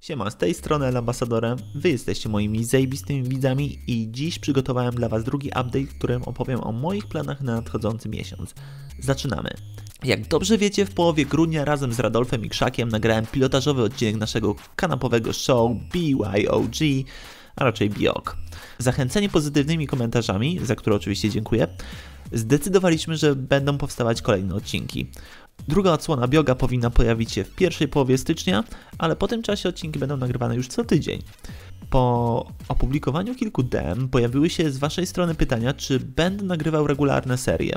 Siema, z tej strony El Ambasadore, Wy jesteście moimi zajebistymi widzami i dziś przygotowałem dla Was drugi update, w którym opowiem o moich planach na nadchodzący miesiąc. Zaczynamy! Jak dobrze wiecie, w połowie grudnia razem z Radolfem i Krzakiem nagrałem pilotażowy odcinek naszego kanapowego show BYOG, a raczej BIOG. Zachęceni pozytywnymi komentarzami, za które oczywiście dziękuję, zdecydowaliśmy, że będą powstawać kolejne odcinki. Druga odsłona BIOGa powinna pojawić się w pierwszej połowie stycznia, ale po tym czasie odcinki będą nagrywane już co tydzień. Po opublikowaniu kilku DM pojawiły się z Waszej strony pytania, czy będę nagrywał regularne serie.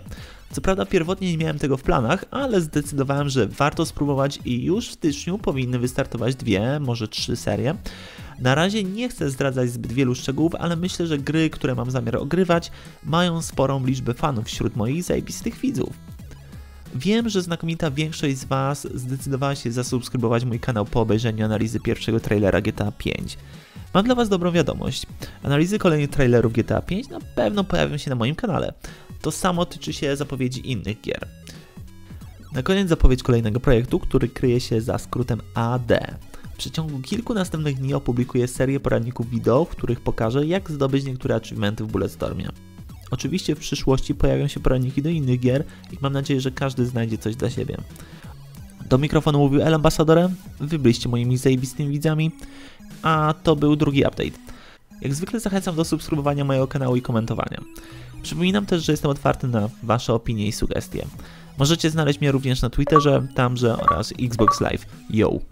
Co prawda pierwotnie nie miałem tego w planach, ale zdecydowałem, że warto spróbować i już w styczniu powinny wystartować 2, może 3 serie. Na razie nie chcę zdradzać zbyt wielu szczegółów, ale myślę, że gry, które mam zamiar ogrywać, mają sporą liczbę fanów wśród moich zajebistych widzów. Wiem, że znakomita większość z Was zdecydowała się zasubskrybować mój kanał po obejrzeniu analizy pierwszego trailera GTA V. Mam dla Was dobrą wiadomość. Analizy kolejnych trailerów GTA V na pewno pojawią się na moim kanale. To samo tyczy się zapowiedzi innych gier. Na koniec zapowiedź kolejnego projektu, który kryje się za skrótem AD. W przeciągu kilku następnych dni opublikuję serię poradników wideo, w których pokażę, jak zdobyć niektóre achievementy w Bulletstormie. Oczywiście w przyszłości pojawią się poradniki do innych gier i mam nadzieję, że każdy znajdzie coś dla siebie. Do mikrofonu mówił El Ambasadore, Wy byliście moimi zajebistymi widzami, a to był drugi update. Jak zwykle zachęcam do subskrybowania mojego kanału i komentowania. Przypominam też, że jestem otwarty na Wasze opinie i sugestie. Możecie znaleźć mnie również na Twitterze, Tamże oraz Xbox Live. Yo!